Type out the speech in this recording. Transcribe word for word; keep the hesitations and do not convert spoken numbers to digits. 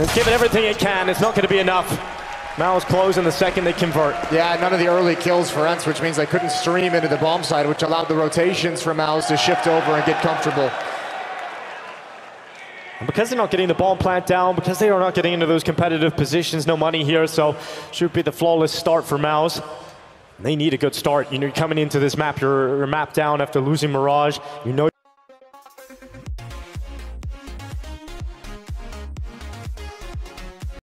It's giving everything it can. It's not going to be enough. Mao's closing the second they convert. Yeah, none of the early kills for Ents, which means they couldn't stream into the bomb side, which allowed the rotations for Mao's to shift over and get comfortable. And because they're not getting the ball plant down, because they are not getting into those competitive positions, no money here, so should be the flawless start for Mao's. They need a good start. You know, you're coming into this map, you're, you're mapped down after losing Mirage. You know.